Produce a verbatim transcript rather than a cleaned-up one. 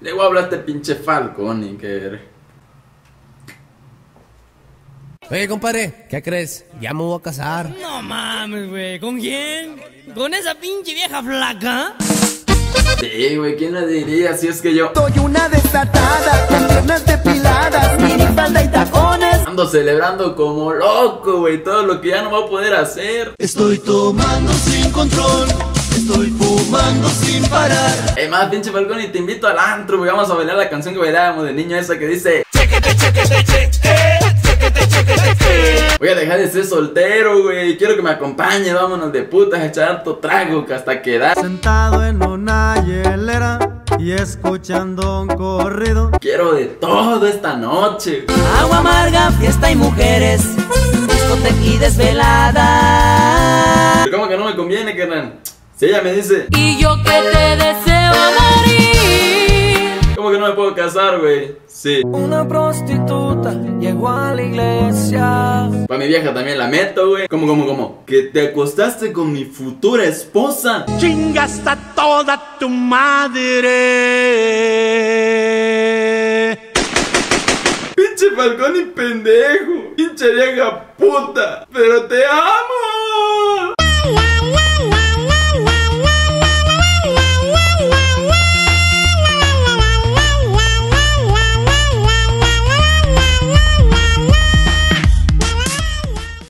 Luego habla este pinche Falcón y que... Oye, compadre, ¿qué crees? Ya me voy a casar. No mames, güey. ¿Con quién? ¿Con esa pinche vieja flaca? Sí, güey, ¿quién la diría si es que yo soy una desatada, con piernas depiladas, minifalda y tacones? Ando celebrando como loco, güey, todo lo que ya no voy a poder hacer. Estoy tomando sin control, estoy fumando sin parar. Es más, pinche Falcón, y te invito al antro, güey. Vamos a bailar la canción que bailábamos de niño esa que dice: chequete, chequete, chequete. Voy a dejar de ser soltero, güey. Quiero que me acompañe, vámonos de putas a echar harto trago hasta quedar sentado en una hielera y escuchando un corrido. Quiero de todo esta noche. Agua amarga, fiesta y mujeres, discoteca y desvelada. ¿Cómo que no me conviene, carnal? Si ella me dice: y yo que te deseo morir. ¿Cómo que no me puedo casar, güey? Sí. Una prostituta llegó a la iglesia. Pa' mi vieja también la meto, güey. ¿Cómo, cómo, cómo? Que te acostaste con mi futura esposa. Chingas a toda tu madre. Pinche Falcón y pendejo. Pinche vieja puta. Pero te amo.